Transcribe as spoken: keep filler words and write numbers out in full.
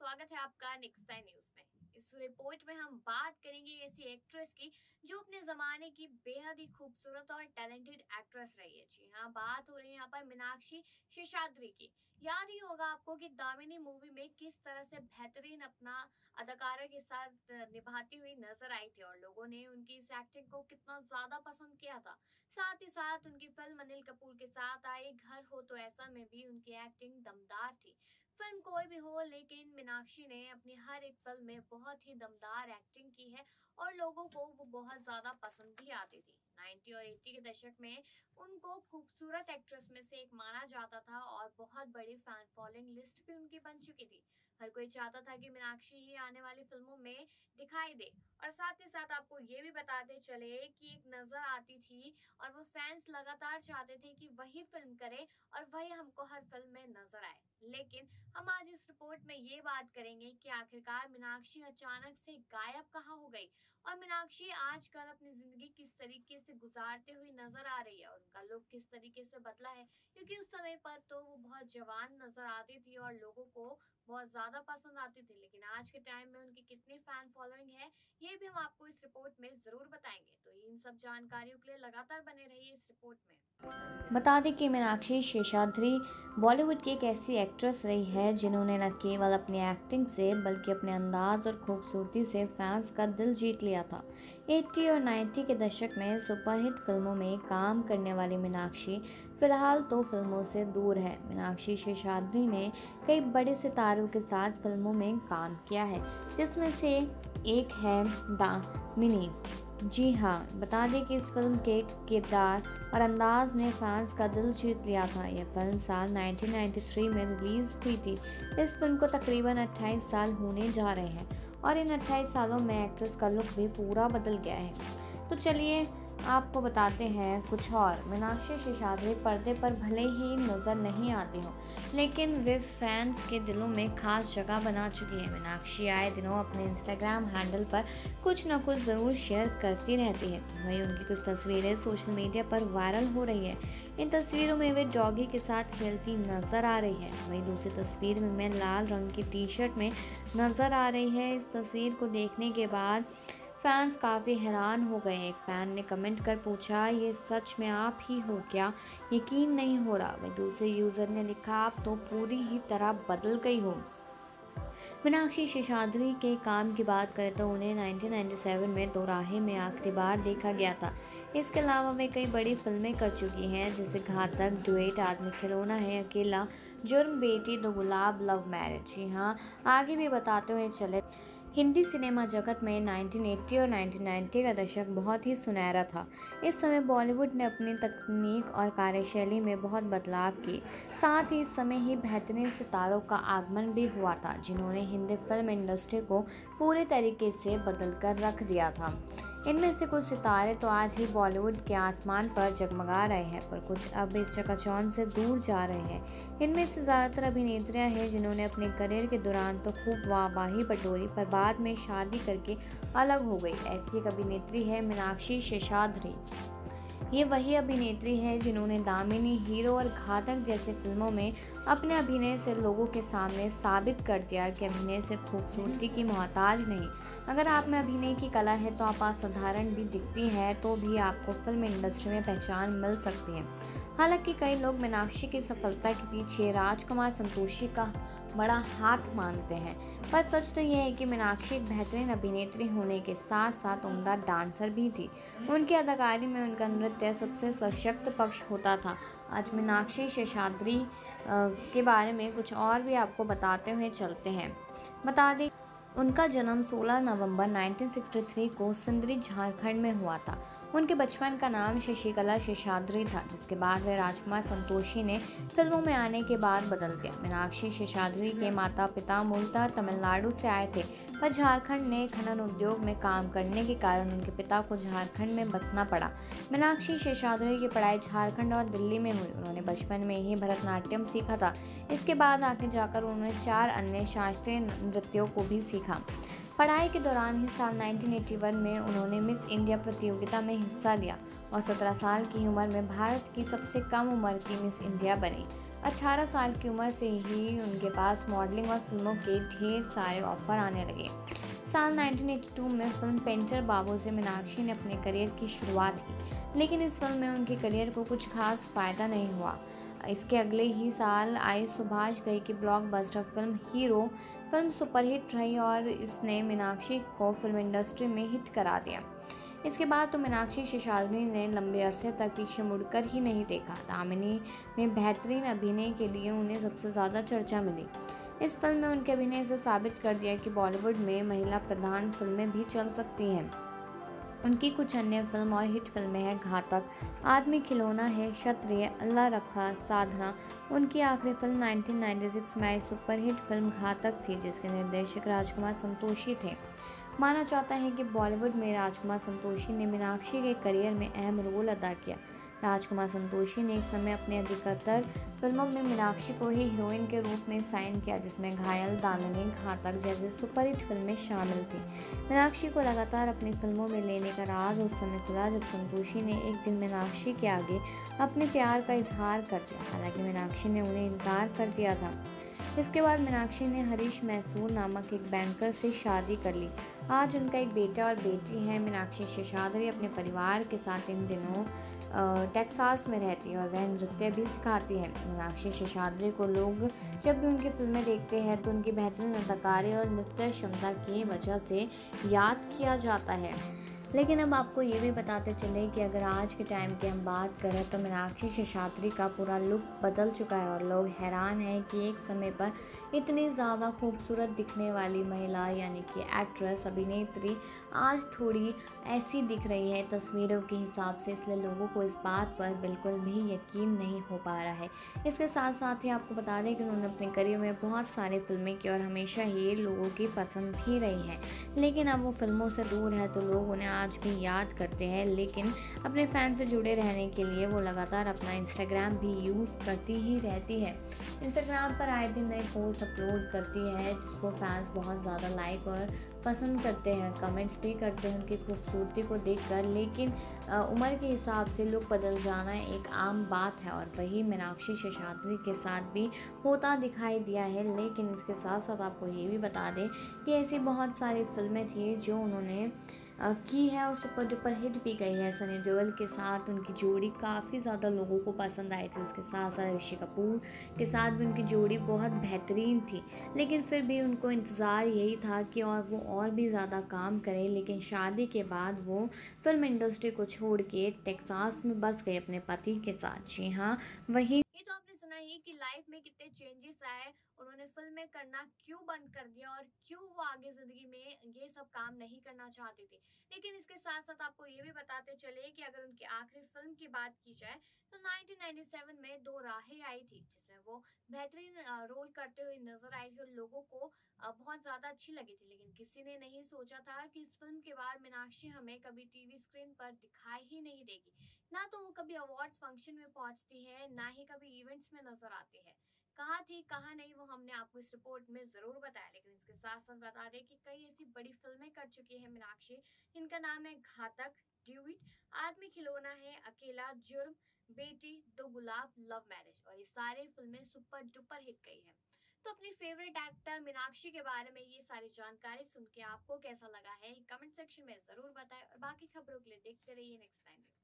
स्वागत है आपका नेक्स्ट टाइम न्यूज में। इस रिपोर्ट में हम बात करेंगे ऐसी एक्ट्रेस की जो अपने जमाने की बेहद ही खूबसूरत और टैलेंटेड एक्ट्रेस रही है। जी हाँ, बात हो रही है यहाँ पर मीनाक्षी शेषाद्री की। याद ही होगा आपको कि दामिनी मूवी में किस तरह से बेहतरीन अपना अदाकारा के साथ निभाती हुई नजर आई थी और लोगों ने उनकी इस एक्टिंग को कितना ज्यादा पसंद किया था। साथ ही साथ उनकी फिल्म अनिल कपूर के साथ आई घर हो तो ऐसा में भी उनकी एक्टिंग दमदार थी। फिल्म कोई भी हो, लेकिन मीनाक्षी ने अपनी हर एक फिल्म में बहुत ही दमदार एक्टिंग की है और लोगों को वो बहुत ज्यादा पसंद भी आती थी। नाइन्टी और एट्टी के दशक में उनको खूबसूरत एक्ट्रेस में से एक माना जाता था और बहुत बड़ी फैन फॉलोइंग लिस्ट भी उनकी बन चुकी थी। हर कोई चाहता था कि मीनाक्षी ही आने वाली फिल्मों में दिखाई दे। और साथ ही साथ आपको ये भी बताते चले कि एक नजर आती थी और वो फैंस लगातार चाहते थे कि वही फिल्म करे और वही हमको हर फिल्म में नजर आए। लेकिन हम आज इस रिपोर्ट में ये बात करेंगे कि आखिरकार मीनाक्षी अचानक से गायब कहाँ हो गई और मीनाक्षी आजकल अपनी जिंदगी किस तरीके से गुजारते हुई नजर आ रही है और उनका लुक किस तरीके से बदला है, क्योंकि उस समय पर तो वो बहुत जवान नजर आती थी और लोगों को बहुत ज्यादा पसंद आती थी। लेकिन आज के टाइम में उनकी कितनी फैन फॉलोइंग है ये भी हम आपको इस रिपोर्ट में जरूर बताएंगे, तो इन सब जानकारियों के लिए लगातार बने रहिए इस रिपोर्ट में। बता दें कि मीनाक्षी शेषाद्री बॉलीवुड की एक ऐसी एक्ट्रेस रही है जिन्होंने न केवल अपनी एक्टिंग से बल्कि अपने अंदाज और खूबसूरती से फैंस का दिल जीत लिया था। एट्टी और नाइन्टी के दशक में सुपरहिट फिल्मों में काम करने वाली मीनाक्षी फिलहाल तो फिल्मों से दूर है। मीनाक्षी शेषाद्री ने कई बड़े सितारों के साथ फिल्मों में काम किया है, जिसमें से एक है दामिनी। जी हाँ, बता दें कि इस फिल्म के किरदार और अंदाज ने फैंस का दिल जीत लिया था। यह फिल्म साल नाइनटीन नाइंटी थ्री में रिलीज़ हुई थी। इस फिल्म को तकरीबन अट्ठाईस साल होने जा रहे हैं और इन अट्ठाईस सालों में एक्ट्रेस का लुक भी पूरा बदल गया है। तो चलिए आपको बताते हैं कुछ और। मीनाक्षी शेषाद्री पर्दे पर भले ही नज़र नहीं आती हो, लेकिन वे फैंस के दिलों में खास जगह बना चुकी है। मीनाक्षी आए दिनों अपने इंस्टाग्राम हैंडल पर कुछ ना कुछ ज़रूर शेयर करती रहती है। वहीं उनकी कुछ तस्वीरें सोशल मीडिया पर वायरल हो रही है। इन तस्वीरों में वे डॉगी के साथ खेलती नज़र आ रही है। वहीं दूसरी तस्वीर में मैं लाल रंग की टी शर्ट में नज़र आ रही है। इस तस्वीर को देखने के बाद फैंस काफ़ी हैरान हो गए। एक फ़ैन ने कमेंट कर पूछा, ये सच में आप ही हो क्या? यकीन नहीं हो रहा। वही दूसरे यूज़र ने लिखा, आप तो पूरी ही तरह बदल गई हो। मीनाक्षी शेषाद्री के काम की बात करें तो उन्हें नाइनटीन नाइंटी सेवन में दोराहे में आखिरी बार देखा गया था। इसके अलावा वे कई बड़ी फिल्में कर चुकी हैं, जैसे घातक, डुएट, आदमी खिलौना है अकेला, जुर्म, बेटी दो गुलाब, लव मैरिज। जी हाँ, आगे भी बताते हुए चले। हिंदी सिनेमा जगत में नाइनटीन एट्टी और नाइनटीन नाइंटी का दशक बहुत ही सुनहरा था। इस समय बॉलीवुड ने अपनी तकनीक और कार्यशैली में बहुत बदलाव किए। साथ ही इस समय ही बेहतरीन सितारों का आगमन भी हुआ था, जिन्होंने हिंदी फिल्म इंडस्ट्री को पूरे तरीके से बदल कर रख दिया था। इनमें से कुछ सितारे तो आज भी बॉलीवुड के आसमान पर जगमगा रहे हैं, पर कुछ अब इस चकाचौंध से दूर जा रहे हैं। इनमें से ज़्यादातर अभिनेत्रियां हैं जिन्होंने अपने करियर के दौरान तो खूब वाहवाही बटोरी, पर बाद में शादी करके अलग हो गई। ऐसी एक अभिनेत्री है मीनाक्षी शेषाद्री। ये वही अभिनेत्री है जिन्होंने दामिनी, हीरो और घातक जैसे फिल्मों में अपने अभिनय से लोगों के सामने साबित कर दिया कि अभिनय से खूबसूरती की मोहताज नहीं। अगर आप में अभिनय की कला है तो आप असाधारण भी दिखती है तो भी आपको फिल्म इंडस्ट्री में पहचान मिल सकती है। हालांकि कई लोग मीनाक्षी की सफलता के पीछे राजकुमार संतोषी का बड़ा हाथ मानते हैं, पर सच तो यह है कि मीनाक्षी एक बेहतरीन अभिनेत्री होने के साथ साथ उम्दा डांसर भी थी। उनकी अदाकारी में उनका नृत्य सबसे सशक्त पक्ष होता था। आज मीनाक्षी शेषाद्री के बारे में कुछ और भी आपको बताते हुए चलते हैं। बता दें उनका जन्म सोलह नवंबर नाइनटीन सिक्सटी थ्री को सिंध्री, झारखंड में हुआ था। उनके बचपन का नाम शशिकला शेषाद्री था, जिसके बाद वे राजकुमार संतोषी ने फिल्मों में आने के बाद बदल गए। मीनाक्षी शेषाद्री के माता पिता मूलतः तमिलनाडु से आए थे, पर झारखंड ने खनन उद्योग में काम करने के कारण उनके पिता को झारखंड में बसना पड़ा। मीनाक्षी शेषाद्री की पढ़ाई झारखंड और दिल्ली में हुई। उन्होंने बचपन में ही भरतनाट्यम सीखा था। इसके बाद आगे जाकर उन्होंने चार अन्य शास्त्रीय नृत्यों को भी सीखा। पढ़ाई के दौरान ही साल नाइनटीन एट्टी वन में उन्होंने मिस इंडिया प्रतियोगिता में हिस्सा लिया और सत्रह साल की उम्र में भारत की सबसे कम उम्र की मिस इंडिया बनी। अठारह साल की उम्र से ही उनके पास मॉडलिंग और फिल्मों के ढेर सारे ऑफर आने लगे। साल उन्नीस सौ बयासी में फिल्म पेंचर बाबू से मीनाक्षी ने अपने करियर की शुरुआत की, लेकिन इस फिल्म में उनके करियर को कुछ खास फ़ायदा नहीं हुआ। इसके अगले ही साल आई सुभाष गई की blockbuster film hero film superhit रही और इसने मीनाक्षी को फिल्म इंडस्ट्री में हिट करा दिया। इसके बाद तो मीनाक्षी शेषाद्री ने लंबे अरसे तक पीछे मुड़कर ही नहीं देखा। दामिनी में बेहतरीन अभिनय के लिए उन्हें सबसे ज़्यादा चर्चा मिली। इस फिल्म में उनके अभिनय से साबित कर दिया कि बॉलीवुड में महिला प्रधान फिल्में भी चल सकती हैं। उनकी कुछ अन्य फिल्म और हिट फिल्में हैं घातक, आदमी खिलौना है, क्षत्रिय, अल्लाह रखा, साधना। उनकी आखिरी फिल्म उन्नीस सौ छियानवे में आई सुपरहिट फिल्म घातक थी, जिसके निर्देशक राजकुमार संतोषी थे। माना जाता है कि बॉलीवुड में राजकुमार संतोषी ने मीनाक्षी के करियर में अहम रोल अदा किया। राजकुमार संतोषी ने एक समय अपने अधिकतर फिल्मों में मीनाक्षी को ही हीरोइन के रूप में साइन किया, जिसमें घायल, दामिनी, घातक जैसी सुपरहिट फिल्में शामिल थीं। मीनाक्षी को लगातार अपनी फिल्मों में लेने का राज उस समय खुला जब संतोषी ने एक दिन मीनाक्षी के आगे अपने प्यार का इजहार कर दिया। हालांकि मीनाक्षी ने उन्हें इनकार कर दिया था। इसके बाद मीनाक्षी ने हरीश मैसूर नामक एक बैंकर से शादी कर ली। आज उनका एक बेटा और बेटी है। मीनाक्षी शेषाद्री अपने परिवार के साथ इन दिनों टेक्सास में रहती है और वह नृत्य भी सिखाती है। मीनाक्षी शेषाद्री को लोग जब भी उनकी फिल्में देखते हैं तो उनकी बेहतरीन अदाकारी और नृत्य क्षमता की वजह से याद किया जाता है। लेकिन अब आपको ये भी बताते चले कि अगर आज के टाइम की हम बात करें तो मीनाक्षी शेषाद्री का पूरा लुक बदल चुका है और लोग हैरान हैं कि एक समय पर इतनी ज़्यादा खूबसूरत दिखने वाली महिला यानी कि एक्ट्रेस, अभिनेत्री आज थोड़ी ऐसी दिख रही है तस्वीरों के हिसाब से, इसलिए लोगों को इस बात पर बिल्कुल भी यकीन नहीं हो पा रहा है। इसके साथ साथ ही आपको बता दें कि उन्होंने अपने करियर में बहुत सारी फिल्में की और हमेशा ही लोगों की पसंद भी रही है, लेकिन अब वो फिल्मों से दूर है तो लोग उन्हें आज भी याद करते हैं। लेकिन अपने फैन से जुड़े रहने के लिए वो लगातार अपना इंस्टाग्राम भी यूज़ करती ही रहती है। इंस्टाग्राम पर आए दिन नए पोस्ट अपलोड करती है जिसको फैंस बहुत ज़्यादा लाइक और पसंद करते हैं, कमेंट्स भी करते हैं उनकी खूबसूरती को देखकर। लेकिन उम्र के हिसाब से लुक बदल जाना एक आम बात है और वही मीनाक्षी शेषाद्री के साथ भी होता दिखाई दिया है। लेकिन इसके साथ साथ आपको ये भी बता दें कि ऐसी बहुत सारी फिल्में थी जो उन्होंने की है और सुपर डुपर हिट भी गई है। सनी देओल के साथ उनकी जोड़ी काफ़ी ज़्यादा लोगों को पसंद आई थी। उसके साथ साथ ऋषि कपूर के साथ भी उनकी जोड़ी बहुत बेहतरीन थी, लेकिन फिर भी उनको इंतज़ार यही था कि और वो और भी ज़्यादा काम करें। लेकिन शादी के बाद वो फिल्म इंडस्ट्री को छोड़ के टेक्सास में बस गए अपने पति के साथ। जी हाँ, वही तो आपने सुना ही कि लाइफ में कितने चेंजेस आए, उन्होंने फिल्में करना क्यों बंद कर दिया और क्यों वो आगे ज़िंदगी में ये सब काम नहीं करना चाहती थी। लेकिन इसके साथ साथ आपको ये भी बताते चले कि अगर उनकी आखिरी फिल्म की बात की जाए तो उन्नीस सौ सत्तानवे में दोराहे आई थी, जिसमें वो बेहतरीन रोल करते हुए नजर आई थी और लोगों को बहुत ज़्यादा अच्छी लगी थी। लेकिन किसी ने नहीं सोचा था कि इस फिल्म के बाद मीनाक्षी हमें कभी टीवी स्क्रीन पर दिखाई ही नहीं देगी। ना तो वो कभी अवार्ड्स फंक्शन में पहुंचती है, ना ही कभी इवेंट्स में नजर आती है। कहाँ थी कहाँ नहीं वो हमने आपको इस रिपोर्ट में ज़रूर बताया। लेकिन इसके साथ साथ बता दें कि कई ऐसी बड़ी फिल्में कर चुकी हैं मीनाक्षी, जिनका नाम है घातक, ड्यूट, आदमी खिलौना है अकेला, जुर्म, बेटी दो गुलाब, लव मैरिज, और ये सारी फिल्में सुपर डुपर हिट गई हैं। तो अपनी फेवरेट एक्टर मीनाक्षी के बारे में ये सारी जानकारी सुन के आपको कैसा लगा है कमेंट सेक्शन में ज़रूर बताएं और बाकी खबरों के लिए देखते रहिए नेक्स्ट टाइम।